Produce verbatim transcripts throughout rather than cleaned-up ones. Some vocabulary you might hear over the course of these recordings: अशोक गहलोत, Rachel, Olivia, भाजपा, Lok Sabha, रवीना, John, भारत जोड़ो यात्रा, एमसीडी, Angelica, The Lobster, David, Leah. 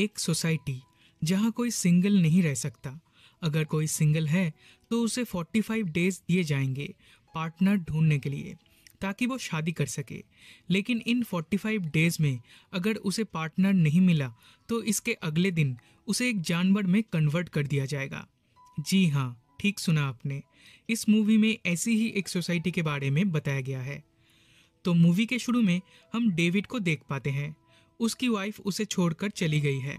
एक सोसाइटी जहां कोई सिंगल नहीं रह सकता। अगर कोई सिंगल है तो उसे पैंतालीस डेज दिए जाएंगे पार्टनर ढूंढने के लिए ताकि वो शादी कर सके। लेकिन इन पैंतालीस डेज में अगर उसे पार्टनर नहीं मिला तो इसके अगले दिन उसे एक जानवर में कन्वर्ट कर दिया जाएगा। जी हाँ, ठीक सुना आपने, इस मूवी में ऐसी ही एक सोसाइटी के बारे में बताया गया है। तो मूवी के शुरू में हम डेविड को देख पाते हैं। उसकी वाइफ उसे छोड़कर चली गई है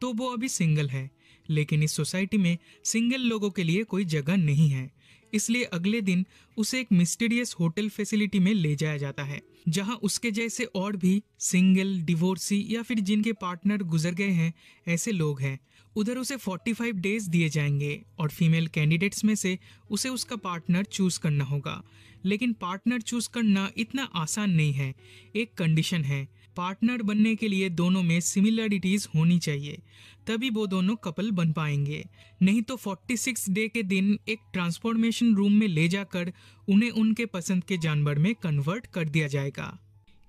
तो वो अभी सिंगल है, लेकिन इस सोसाइटी में सिंगल लोगों के लिए कोई जगह नहीं है। इसलिए अगले दिन उसे एक मिस्टीरियस होटल फैसिलिटी में ले जाया जाता है जहां उसके जैसे और भी सिंगल, डिवोर्सी या फिर जिनके पार्टनर गुजर गए हैं ऐसे लोग हैं। उधर उसे पैंतालीस डेज दिए जाएंगे और फीमेल कैंडिडेट्स में से उसे उसका पार्टनर चूज करना होगा। लेकिन पार्टनर चूज करना इतना आसान नहीं है। एक कंडीशन है, पार्टनर बनने के लिए दोनों में सिमिलरिटीज होनी चाहिए, तभी वो दोनों कपल बन पाएंगे। नहीं तो छियालीस डे के दिन एक ट्रांसफॉर्मेशन रूम में ले जाकर उन्हें उनके पसंद के जानवर में कन्वर्ट कर दिया जाएगा।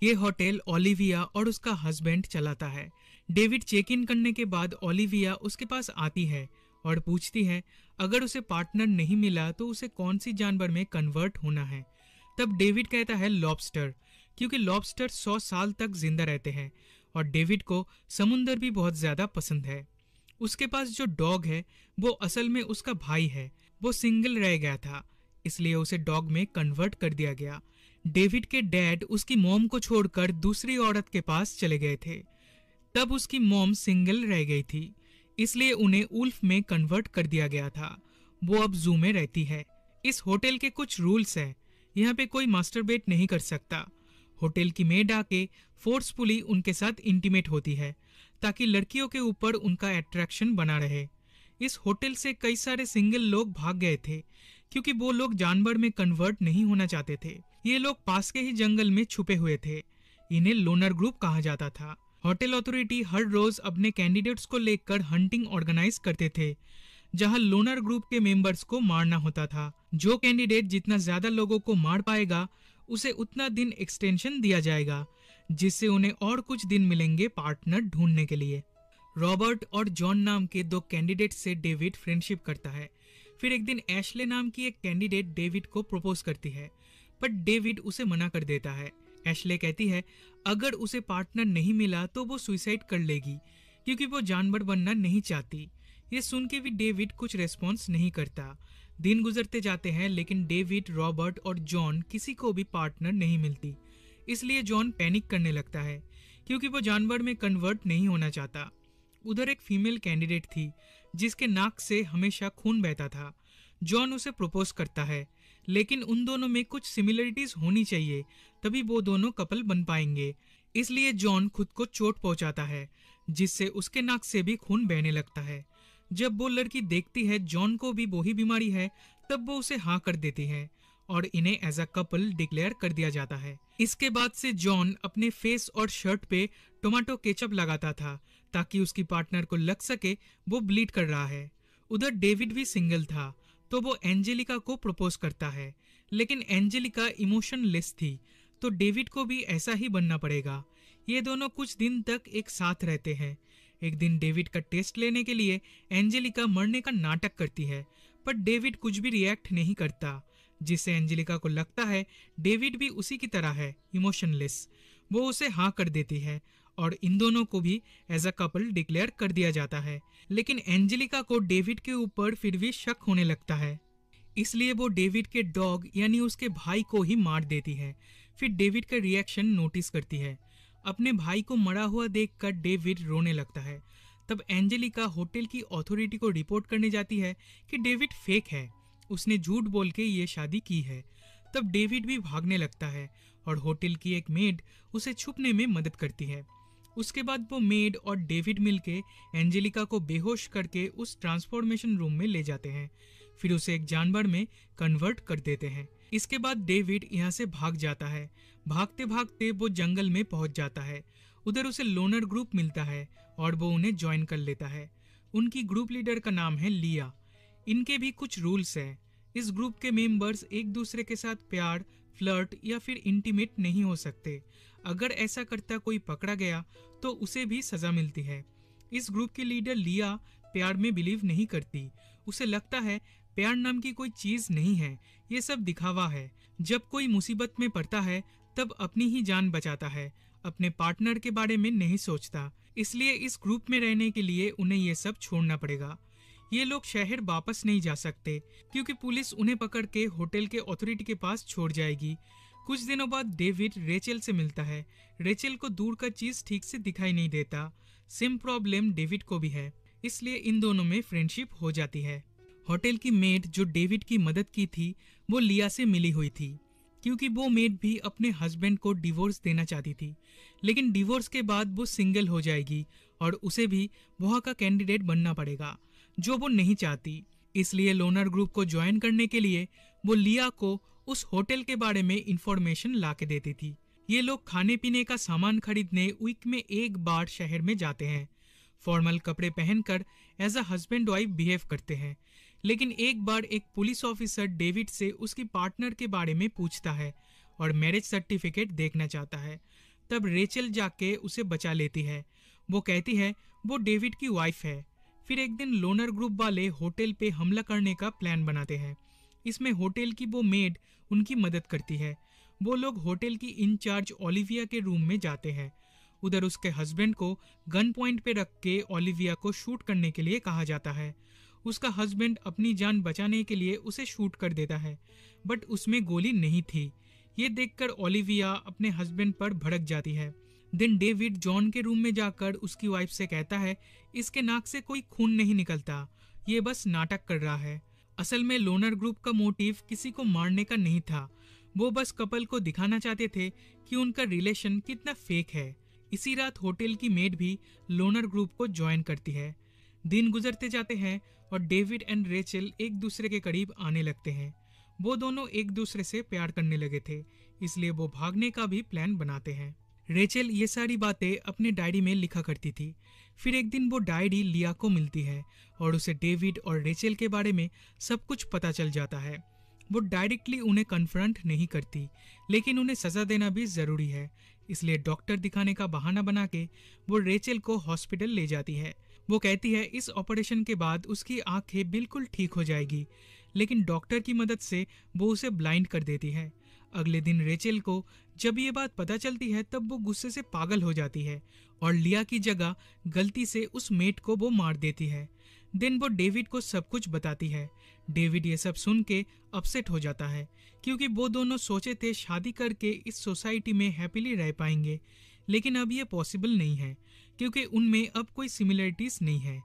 ये होटल ओलिविया और उसका हस्बैंड चलाता है। डेविड चेक इन करने के बाद ओलिविया उसके पास आती है और पूछती है अगर उसे पार्टनर नहीं मिला तो उसे कौन सी जानवर में कन्वर्ट होना है। तब डेविड कहता है लॉबस्टर, क्योंकि लॉबस्टर सौ साल तक जिंदा रहते हैं और डेविड को समुंदर भी बहुत ज़्यादा पसंद है। उसके पास जो डॉग है वो असल में उसका भाई है। वो सिंगल रह गया था इसलिए उसे डॉग में कन्वर्ट कर दिया गया। डेविड के डैड उसकी मॉम को छोड़कर दूसरी औरत के पास चले गए थे, तब उसकी मॉम सिंगल रह गई थी इसलिए उन्हें उल्फ में कन्वर्ट कर दिया गया था। वो अब जू में रहती है। इस होटल के कुछ रूल्स हैं, यहाँ पे कोई मास्टरबेट नहीं कर सकता। होटल की मेड आके फोर्सफुली उनके साथ इंटीमेट होती है ताकि लड़कियों के ऊपर उनका अट्रैक्शन बना रहे। इस होटल से कई सारे सिंगल लोग भाग गए थे क्योंकि वो लोग जानवर में कन्वर्ट नहीं होना चाहते थे। ये लोग पास के ही जंगल में छुपे हुए थे। इन्हें लोनर ग्रुप कहा जाता था। होटल अथॉरिटी हर रोज अपने कैंडिडेट्स को लेकर हंटिंग ऑर्गेनाइज करते थे जहां लोनर ग्रुप के मेंबर्स को मारना होता था। जो कैंडिडेट जितना ज्यादा लोगों को मार पाएगा उसे उतना दिन एक्सटेंशन दिया जाएगा जिससे उन्हें और कुछ दिन मिलेंगे पार्टनर ढूंढने के लिए। रॉबर्ट और जॉन नाम के दो कैंडिडेट से डेविड फ्रेंडशिप करता है। फिर एक दिन एशले नाम की एक कैंडिडेट डेविड को प्रपोज करती है पर डेविड उसे मना कर देता है। एशले कहती है अगर उसे पार्टनर नहीं मिला तो वो सुसाइड कर लेगी क्योंकि वो जानवर बनना नहीं चाहती। ये सुन के भी डेविड कुछ रेस्पॉन्स नहीं करता। दिन गुजरते जाते हैं लेकिन डेविड, रॉबर्ट और जॉन किसी को भी पार्टनर नहीं मिलती। इसलिए जॉन पैनिक करने लगता है क्योंकि वो जानवर में कन्वर्ट नहीं होना चाहता। उधर एक फीमेल कैंडिडेट थी जिसके नाक से हमेशा खून बहता था। जॉन उसे प्रपोज करता है लेकिन उन दोनों में कुछ सिमिलरिटीज होनी चाहिए तभी वो दोनों कपल बन पाएंगे। इसलिए जॉन खुद को चोट पहुंचाता है जिससे उसके नाक से भी खून बहने लगता है। जब वो लड़की देखती है जॉन को भी वही बीमारी है तब वो उसे हाँ कर देती है और इन्हें एज अ कपल डिक्लेयर कर दिया जाता है। इसके बाद से जॉन अपने फेस और शर्ट पे टोमेटो केचप लगाता था ताकि उसकी पार्टनर को लग सके वो ब्लीड कर रहा है। उधर डेविड भी सिंगल था तो वो एंजेलिका को प्रपोज करता है लेकिन एंजेलिका इमोशनलेस थी तो डेविड को भी ऐसा ही बनना पड़ेगा। ये दोनों कुछ दिन तक एक साथ रहते हैं। एक दिन डेविड का टेस्ट लेने के लिए एंजेलिका मरने का नाटक करती है पर डेविड कुछ भी रिएक्ट नहीं करता जिससे एंजेलिका को लगता है डेविड भी उसी की तरह है, इमोशनलेस। वो उसे हाँ कर देती है और इन दोनों को भी एज अ कपल डिक्लेयर कर दिया जाता है। लेकिन एंजेलिका को डेविड के ऊपर फिर भी शक होने लगता है इसलिए वो डेविड के डॉग यानी उसके भाई को ही मार देती है। फिर डेविड का रिएक्शन नोटिस करती है। अपने भाई को मरा हुआ देखकर डेविड रोने लगता है। तब एंजेलिका होटल की अथॉरिटी को रिपोर्ट करने जाती है कि डेविड फेक है, उसने झूठ बोल के ये शादी की है। तब डेविड भी भागने लगता है और होटल की एक मेड उसे छुपने में मदद करती है। उसके बाद वो मेड और डेविड मिलके एंजेलिका को बेहोश करके उस ट्रांसफॉर्मेशन रूम में ले जाते हैं, फिर उसे एक जानवर में कन्वर्ट कर देते हैं। इसके बाद डेविड यहाँ से भाग जाता है। भागते भागते वो जंगल में पहुँच जाता है। उधर उसे लोनर ग्रुप मिलता है और वो उन्हें ज्वाइन कर लेता है। उनकी ग्रुप लीडर का नाम है लिया। इनके भी कुछ रूल्स हैं। इस ग्रुप के मेंबर्स एक दूसरे के साथ प्यार, फ्लर्ट या फिर इंटीमेट नहीं हो सकते। अगर ऐसा करता कोई पकड़ा गया तो उसे भी सज़ा मिलती है। इस ग्रुप की लीडर लिया प्यार में बिलीव नहीं करती। उसे लगता है प्यार नाम की कोई चीज नहीं है, ये सब दिखावा है। जब कोई मुसीबत में पड़ता है तब अपनी ही जान बचाता है, अपने पार्टनर के बारे में नहीं सोचता। इसलिए इस ग्रुप में रहने के लिए उन्हें ये सब छोड़ना पड़ेगा। ये लोग शहर वापस नहीं जा सकते क्योंकि पुलिस उन्हें पकड़ के होटल के अथॉरिटी के पास छोड़ जाएगी। कुछ दिनों बाद डेविड रेचल से मिलता है। रेचल को दूर का चीज ठीक से दिखाई नहीं देता। सेम प्रॉब्लम डेविड को भी है, इसलिए इन दोनों में फ्रेंडशिप हो जाती है। होटल की मेड जो डेविड की मदद की थी वो लिया से मिली हुई थी क्योंकि वो मेड भी अपने हस्बैंड को डिवोर्स देना चाहती थी, लेकिन डिवोर्स के बाद वो सिंगल हो जाएगी और उसे भी वहाँ का कैंडिडेट बनना पड़ेगा, जो वो नहीं चाहती। इसलिए लोनर ग्रुप को ज्वाइन करने के लिए वो लिया को उस होटल के बारे में इंफॉर्मेशन ला के देती थी। ये लोग खाने पीने का सामान खरीदने वीक में एक बार शहर में जाते हैं। फॉर्मल कपड़े पहनकर as a husband wife behave करते हैं, लेकिन एक बार एक पुलिस ऑफिसर डेविड से उसकी पार्टनर के बारे में पूछता है और मैरिज सर्टिफिकेट देखना चाहता है। तब रेचल जाके उसे बचा लेती है। वो कहती है वो डेविड की वाइफ है। फिर एक दिन लोनर ग्रुप वाले होटल पे हमला करने का प्लान बनाते हैं। इसमें होटल की वो मेड उनकी मदद करती है। वो लोग होटल की इंचार्ज ओलिविया के रूम में जाते हैं। उधर उसके हस्बैंड को गन पॉइंट पे रख के ओलिविया को शूट करने के लिए कहा जाता है। उसका हस्बैंड अपनी जान बचाने के लिए उसे शूट कर देता है, बट उसमें गोली नहीं थी। ये देखकर ओलिविया अपने हस्बैंड पर भड़क जाती है। दिन डेविड जॉन के रूम में जाकर उसकी वाइफ से कहता है इसके नाक से कोई खून नहीं निकलता, ये बस नाटक कर रहा है। असल में लोनर ग्रुप का मोटिव किसी को मारने का नहीं था, वो बस कपल को दिखाना चाहते थे कि उनका रिलेशन कितना फेक है। इसी रात होटल की मेड भी लोनर ग्रुप को ज्वाइन करती है। दिन गुजरते जाते हैं और डेविड एंड रेचल एक दूसरे के करीब आने लगते हैं। वो दोनों एक दूसरे से प्यार करने लगे थे, इसलिए वो भागने का भी प्लान बनाते हैं। रेचल ये सारी बातें अपने डायरी में लिखा करती थी। फिर एक दिन वो डायरी लिया को मिलती है और उसे डेविड और रेचल के बारे में सब कुछ पता चल जाता है। वो डायरेक्टली उन्हें कन्फ्रंट नहीं करती, लेकिन उन्हें सजा देना भी ज़रूरी है। इसलिए डॉक्टर दिखाने का बहाना बना के वो रेचल को हॉस्पिटल ले जाती है। वो कहती है इस ऑपरेशन के बाद उसकी आंखें बिल्कुल ठीक हो जाएगी, लेकिन डॉक्टर की मदद से वो उसे ब्लाइंड कर देती है। अगले दिन रेचल को जब ये बात पता चलती है तब वो गुस्से से पागल हो जाती है और लिया की जगह गलती से उस मेट को वो मार देती है। दिन वो डेविड को सब कुछ बताती है। डेविड ये सब सुन के अपसेट हो जाता है क्योंकि वो दोनों सोचे थे शादी करके इस सोसाइटी में हैप्पीली रह पाएंगे, लेकिन अब ये पॉसिबल नहीं है क्योंकि उनमें अब कोई सिमिलरिटीज नहीं है।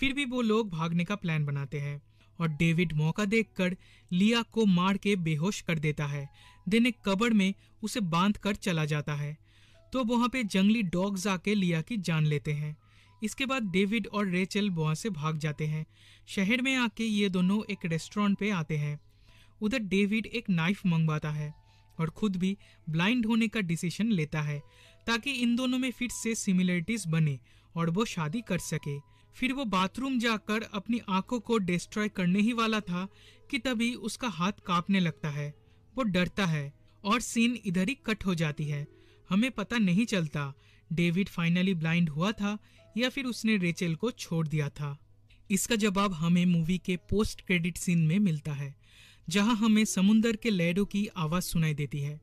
फिर भी वो लोग भागने का प्लान बनाते हैं और डेविड मौका देखकर लिया को मार के बेहोश कर देता है। दिन एक कब्र में उसे बांध कर चला जाता है, तो वहाँ पे जंगली डॉग्स आके लिया की जान लेते हैं। इसके बाद डेविड और रेचल वहाँ से भाग जाते हैं। शहर में आके ये दोनों एक रेस्टोरेंट पे आते हैं। उधर डेविड एक नाइफ मंगवाता है और खुद भी ब्लाइंड होने का डिसीजन लेता है ताकि इन दोनों में फिर से सिमिलरिटीज बने और वो शादी कर सके। फिर वो बाथरूम जाकर अपनी आंखों को डिस्ट्रॉय करने ही वाला था कि तभी उसका हाथ कांपने लगता है। वो डरता है और सीन इधर ही कट हो जाती है। हमें पता नहीं चलता डेविड फाइनली ब्लाइंड हुआ था या फिर उसने रेचल को छोड़ दिया था। इसका जवाब हमें मूवी के पोस्ट क्रेडिट सीन में मिलता है, जहां हमें समुंदर के लहरों की आवाज सुनाई देती है।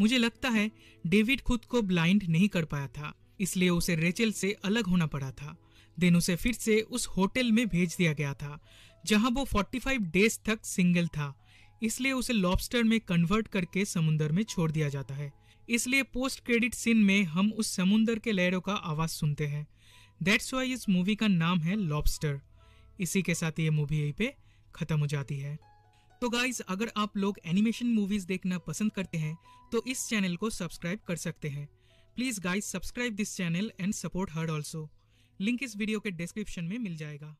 मुझे लगता है डेविड खुद को ब्लाइंड नहीं कर पाया था, इसलिए उसे रेचल से अलग होना पड़ा था। दिन उसे फिर से उस होटल में भेज दिया गया था जहां वो पैंतालीस डेज तक सिंगल था, इसलिए उसे लॉबस्टर में कन्वर्ट करके समुंदर में छोड़ दिया जाता है। इसलिए पोस्ट क्रेडिट सीन में हम उस समुंदर के लहरों का आवाज सुनते हैं। दैट्स व्हाई इस मूवी का नाम है लॉबस्टर। इसी के साथ ये मूवी यहीं पे खत्म हो जाती है। तो गाइज, अगर आप लोग एनिमेशन मूवीज देखना पसंद करते हैं तो इस चैनल को सब्सक्राइब कर सकते हैं। Please guys subscribe this channel and support her also. Link इस वीडियो के डिस्क्रिप्शन में मिल जाएगा।